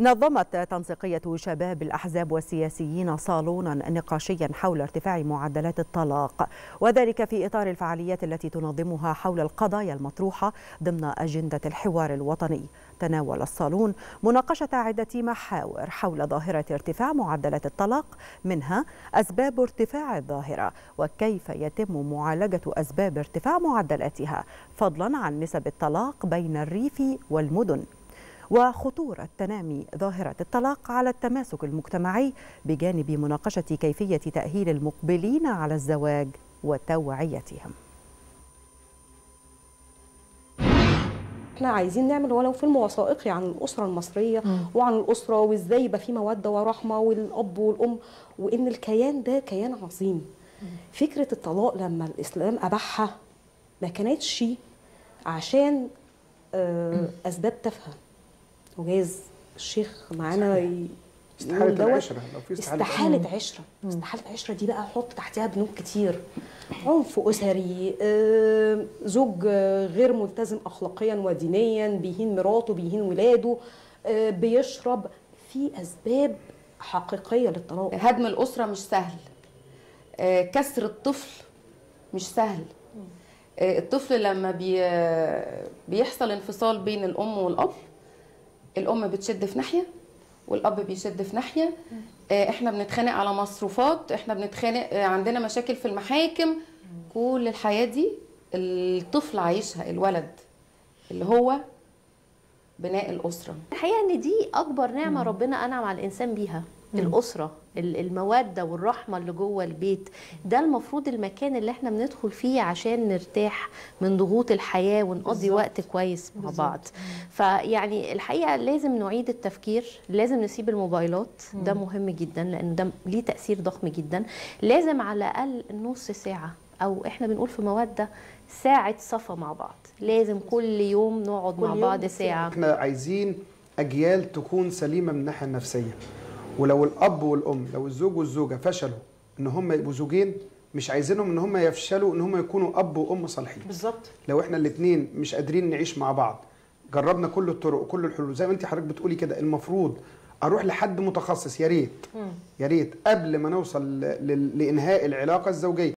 نظمت تنسيقية شباب الأحزاب والسياسيين صالونا نقاشيا حول ارتفاع معدلات الطلاق، وذلك في إطار الفعاليات التي تنظمها حول القضايا المطروحة ضمن أجندة الحوار الوطني. تناول الصالون مناقشة عدة محاور حول ظاهرة ارتفاع معدلات الطلاق، منها أسباب ارتفاع الظاهرة وكيف يتم معالجة أسباب ارتفاع معدلاتها، فضلا عن نسب الطلاق بين الريف والمدن، وخطورة تنامي ظاهرة الطلاق على التماسك المجتمعي، بجانب مناقشة كيفية تأهيل المقبلين على الزواج وتوعيتهم. احنا عايزين نعمل ولو فيلم وثائقي عن الأسرة المصرية وعن الأسرة، وازاي يبقى في مودة ورحمة والأب والأم، وإن الكيان ده كيان عظيم. فكرة الطلاق لما الإسلام أباحها ما كانتش عشان أسباب تافهة، وجايز الشيخ معانا استحالة العشرة، لو في استحالة عشرة دي بقى حط تحتها بنود كتير، عنف أسري، زوج غير ملتزم أخلاقيا ودينيا، بيهين مراته بيهين ولاده، بيشرب، في أسباب حقيقية للطلاق. هدم الأسرة مش سهل، كسر الطفل مش سهل، الطفل لما بيحصل انفصال بين الأم والأب، الأم بتشد في ناحية والأب بيشد في ناحية، احنا بنتخانق على مصروفات، احنا بنتخانق، عندنا مشاكل في المحاكم، كل الحياة دي الطفل عايشها، الولد اللي هو بناء الأسرة. الحقيقة ان دي أكبر نعمة ربنا أنعم على الإنسان بيها، الأسرة، المودة والرحمة اللي جوه البيت. ده المفروض المكان اللي احنا بندخل فيه عشان نرتاح من ضغوط الحياة ونقضي وقت كويس مع بعض. فيعني الحقيقة لازم نعيد التفكير، لازم نسيب الموبايلات، ده مهم جدا لأن ده ليه تأثير ضخم جدا. لازم على الأقل نص ساعة، أو احنا بنقول في مودة ساعة صفا مع بعض، لازم كل يوم نقعد مع بعض ساعة. احنا عايزين أجيال تكون سليمة من الناحية النفسية، ولو الاب والام، لو الزوج والزوجه فشلوا ان هم يبقوا زوجين، مش عايزينهم ان هم يفشلوا ان هم يكونوا اب وام صالحين. بالظبط. لو احنا الاثنين مش قادرين نعيش مع بعض، جربنا كل الطرق وكل الحلول، زي ما انت حضرتك بتقولي كده، المفروض اروح لحد متخصص، يا ريت قبل ما نوصل لانهاء العلاقه الزوجيه.